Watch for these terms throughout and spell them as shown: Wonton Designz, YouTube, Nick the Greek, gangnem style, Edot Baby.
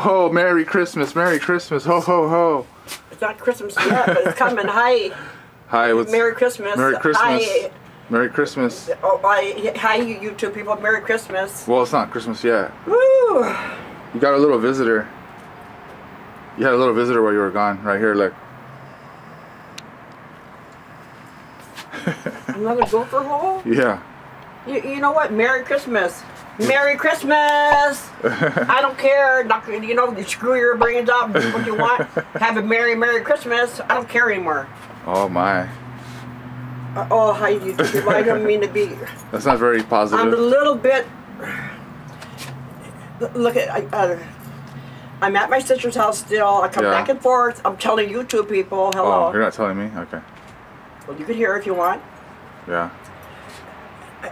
Oh, Merry Christmas, ho, ho, ho. It's not Christmas yet, but it's coming. Hi. Hi, what's... Merry Christmas. Merry Christmas. Hi. Merry Christmas. Oh, hi, you YouTube people. Merry Christmas. Well, it's not Christmas yet. Woo! You got a little visitor. You had a little visitor while you were gone. Right here, look. Another gopher hole? Yeah. You know what? Merry Christmas. Merry Christmas! I don't care. Not, you know, you screw your brains out, do what you want. Have a Merry Christmas. I don't care anymore. Oh my. Oh, hi YouTube people. I don't mean to be. That's not very positive. I'm a little bit. Look at. I'm at my sister's house still. I come back and forth. I'm telling YouTube people hello. Oh, you're not telling me? Okay. Well, you can hear if you want. Yeah.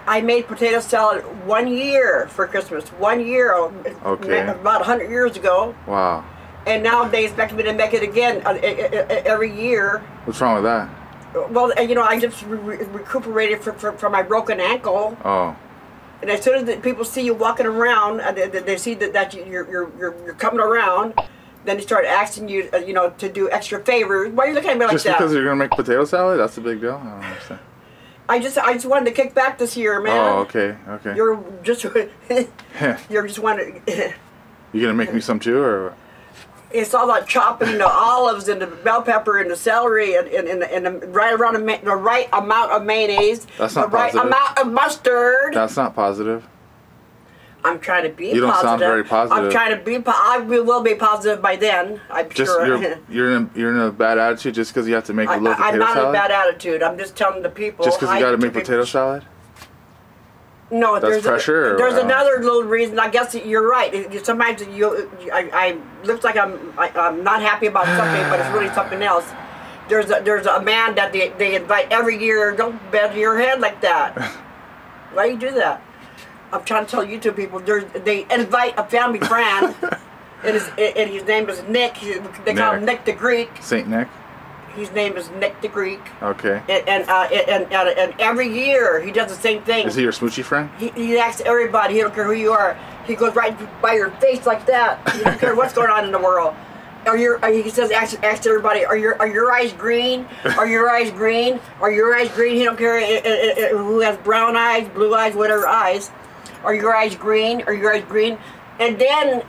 I made potato salad 1 year for Christmas. 1 year, okay. About 100 years ago. Wow. And now they expect me to make it again every year. What's wrong with that? Well, you know, I just recuperated from my broken ankle. Oh. And as soon as people see you walking around, they see that you're coming around. Then they start asking you, you know, to do extra favors. Why are you looking at me like that? Just because you're gonna make potato salad? That's a big deal. I don't understand. I just wanted to kick back this year, man. Oh, okay, okay. You're just wanting. You gonna make me some too, or? It's all about chopping the olives and the bell pepper and the celery and the right around the right amount of mayonnaise. That's not positive. The right amount of mustard. That's not positive. I'm trying to be positive. You don't sound very positive. I'm trying to be. I will be positive by then. I'm sure. You're in a bad attitude just because you have to make a little potato salad. I'm not in a bad attitude. I'm just telling the people. Just because you got to make potato salad. No, that's pressure. There's another little reason. I guess you're right. Sometimes I looks like I'm not happy about something, but it's really something else. There's a man that they invite every year. Don't bend your head like that. Why do you do that? I'm trying to tell YouTube people, they invite a family friend, and his name is Nick. They call him Nick the Greek. Saint Nick. His name is Nick the Greek. Okay. And every year he does the same thing. Is he your smoochie friend? He asks everybody. He don't care who you are. He goes right by your face like that. He don't care what's going on in the world. He says, ask everybody, are your eyes green? Are your eyes green? Are your eyes green? He don't care who has brown eyes, blue eyes, whatever eyes. Are your eyes green? Are your eyes green? And then,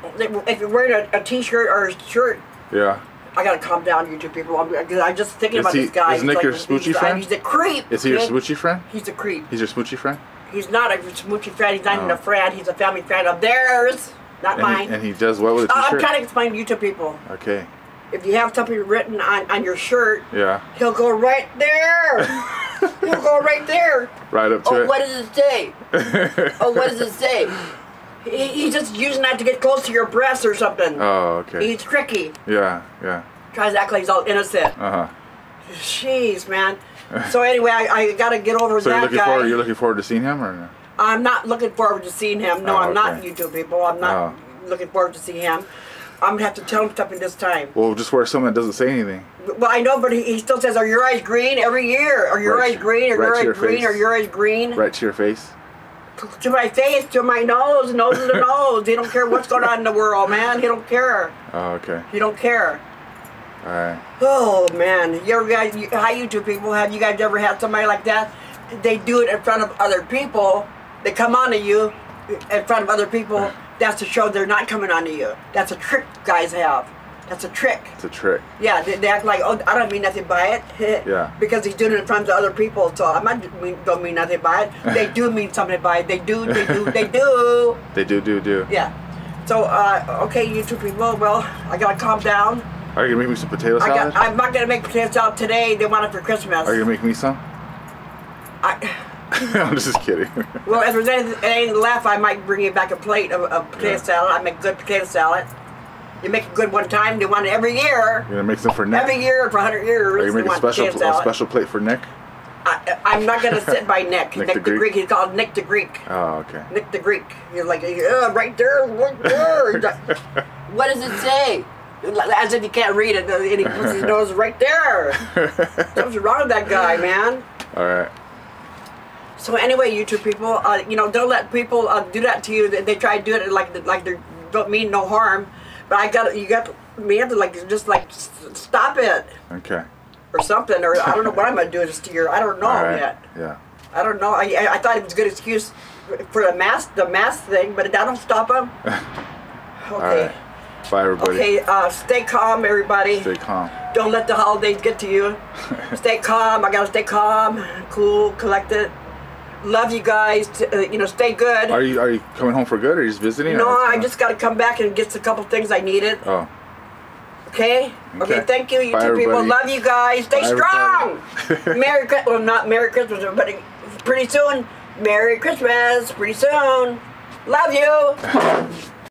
if you're wearing a t-shirt or a shirt. Yeah. I gotta calm down, YouTube people. I'm just thinking about this guy. Is Nick your smoochy friend? He's a creep. Is he your smoochy friend? He's a creep. He's your smoochy friend? He's not a smoochy friend. He's not even a friend. He's a family friend of theirs, not mine. And he does what with a t-shirt? I'm trying to explain to YouTube people. Okay. If you have something written on your shirt, yeah, he'll go right there. He'll go right there. Right up to it. Oh, what does it say? Oh, what does it say? He's just using that to get close to your breasts or something. Oh, okay. He's tricky. Yeah, yeah. Tries to act like he's all innocent. Uh huh. Jeez, man. So anyway, I gotta get over so that guy. You're looking forward to seeing him, or no? I'm not looking forward to seeing him. No, I'm not, YouTube people. I'm not looking forward to seeing him. I'm going to have to tell him something this time. Well, just wear something that doesn't say anything. Well, I know, but he still says, are your eyes green? Every year. Are your eyes green? Are your eyes green? Are your eyes green? Right to your face. To my face, to my nose, nose to the nose. He don't care what's going on in the world, man. He don't care. Oh, okay. He don't care. All right. Oh, man. Hi, YouTube people. Have you guys ever had somebody like that? They do it in front of other people. They come on to you in front of other people. That's to show they're not coming on to you. That's a trick guys have. That's a trick. It's a trick. Yeah, they act like, oh, I don't mean nothing by it. Yeah. Because he's doing it in front of other people, so I don't mean nothing by it. They do mean something by it. They do. They do. Yeah. So, okay, YouTube people, well, I gotta calm down. Are you gonna make me some potato salad? I'm not gonna make potato salad today. They want it for Christmas. Are you gonna make me some? I'm just kidding. Well, if there's anything left, I might bring you back a plate of potato salad. I make good potato salad. You make a good one time. They want it every year. You're gonna make some for Nick? Every year for 100 years. Are you making a special plate for Nick? I'm not gonna sit by Nick. Nick the Greek. He's called Nick the Greek. Oh, okay. Nick the Greek. You're like, right there, right there. Like, what does it say? As if you can't read it. And he puts his nose right there. Something's wrong with that guy, man. All right. So anyway, YouTube people, you know, don't let people do that to you. They try to do it like they don't mean no harm, But you got me to like stop it. Okay. Or something, or I don't know what I'm gonna do this year. I don't know yet. Yeah. I don't know. I thought it was a good excuse for the mask thing, but I don't stop them. Okay. All right. Bye, everybody. Okay, stay calm, everybody. Stay calm. Don't let the holidays get to you. Stay calm. I gotta stay calm, cool, collected. Love you guys. You know, stay good. Are you coming home for good, or are you just visiting? No, I just gotta come back and get a couple things I needed. Oh. Okay? Okay, thank you, YouTube people. Love you guys. Stay strong. Merry Christmas. Well, not Merry Christmas, but pretty soon. Merry Christmas. Pretty soon. Love you.